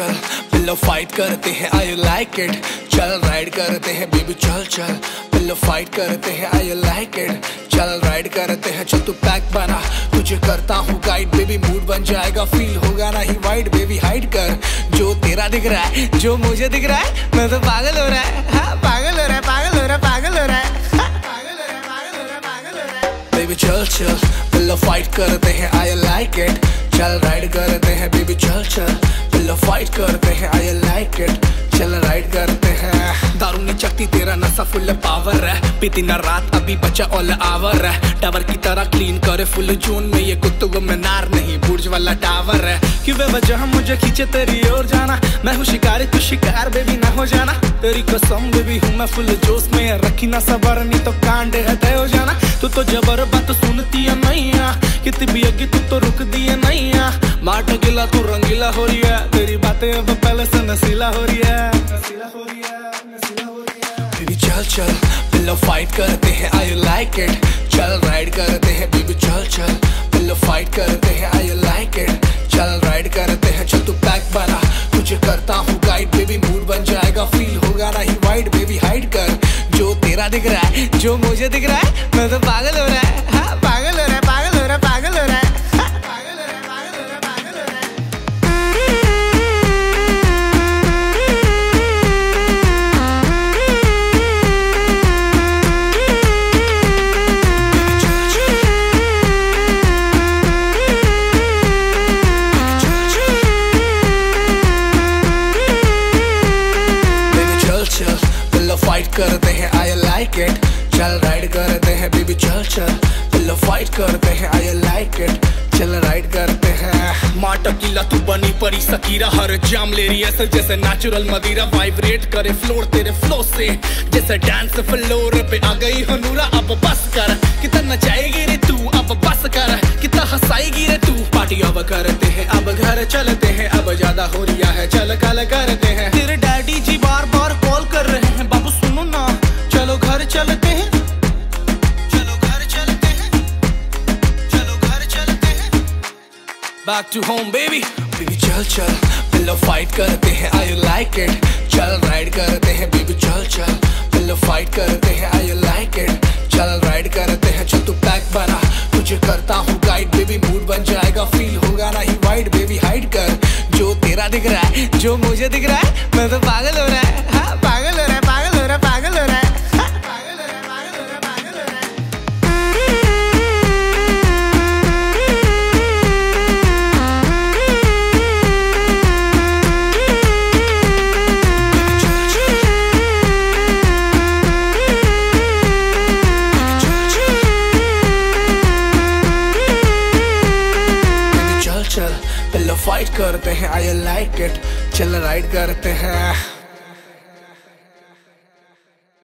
चल pillow fight करते हैं आई लाइक इट। चल राइड करते हैं बेबी चल चल पिल्लो फाइट करते हैं आई लाइक इट। चल राइड करते हैं चल तू पैक बना तुझे करता हूँ गाइड बेबी मूड बन जाएगा फील होगा ना ही वाइड बेबी हाइड कर जो तेरा दिख रहा है जो मुझे दिख रहा है मैं तो पागल हो रहा है हाँ पागल हो रहा है पागल हो रहा है पागल हो रहा है बेबी चल चल पिल्लो फाइट करते हैं आई लाइक इट। चल राइड करते हैं बेबी चल चल पिल्लो फाइट करते हैं आई लाइक इट। चल राइड करते हैं दारू नहीं चकती तेरा नशा फुल पावर है पीती ना रात अभी बचा ऑल आवर है टावर की तरह क्लीन करे फुल जून में ये कुतुब मीनार नहीं बुर्ज वाला टावर है कि बेवजह मुझे खींचे तेरी ओर जाना मैं हूँ शिकारी तू शिकार बेबी ना हो जाना तेरी कसम बेबी हूँ मैं फुल जोश में रखी ना सबर नहीं तो कांड है तय हो जाना तू तो जबर बात सुनती है मैया कितनी अग्गी तू तो रुक दी है मैया माट गिला तू रंगीला हो रही है तेरी बातें अब पहले से नशीला हो रही है नशीला हो रही है नशीला हो रही है। बेबी चल चल पिल्लो फाइट करते हैं आई लाइक इट। चल राइड करते हैं बेबी चल चल पिल्लो फाइट करते हैं आई लाइक इट। चल राइड करते हैं चल तू पैक बना तुझे करता हूँ गाइड बेबी मूड बन जाएगा फील होगा ना ही वाइड बेबी हाइड कर जो तेरा दिख रहा है जो मुझे दिख रहा है मैं तो पागल हो रहा है हाँ पागल हो रहा है पागल हो रहा है पागल हो रहा है। करते हैं आई लाइक इट। चल राइड करते हैं बेबी चल चल पिल्लो फाइट करते हैं आई लाइक इट। चल राइड करते हैं माटा किला तू बनी परी सकीरा हर जाम ले रही है जैसे नेचुरल मदीरा वाइब्रेट करे फ्लोर तेरे फ्लो से जैसे डांस फ्लोर पे आ गई हो नूरा अब बस कर कितना नचाएगी रे तू अब बस कर कितना हंसाएगी रे तू पार्टी अब करते हैं अब घर चलते हैं अब ज्यादा हो रहा है चल कल करते हैं तेरे डैडी जी बार बार कॉल कर रहे हैं बाबू सुनो ना चलो घर चलते हैं चलो घर चलते हैं चलो घर चलते हैं back to home baby. Baby चल चल पिल्लो फाइट करते हैं आई लाइक इट। चल राइड करते हैं बेबी चल चल पिल्लो फाइट करते हैं आई लाइक इट। चल राइड करते हैं चल तू पैक बना तुझे करता हूँ गाइड बेबी मूड बन जाएगा फील होगा ना ही वाइड बेबी हाइड कर जो तेरा दिख रहा है जो मुझे दिख रहा है मैं तो पागल हो रहा है हाँ पागल हो रहा है पागल हो रहा है पागल हो रहा है। चल पिल्लो फाइट करते हैं आई लाइक इट। चल राइड करते हैं।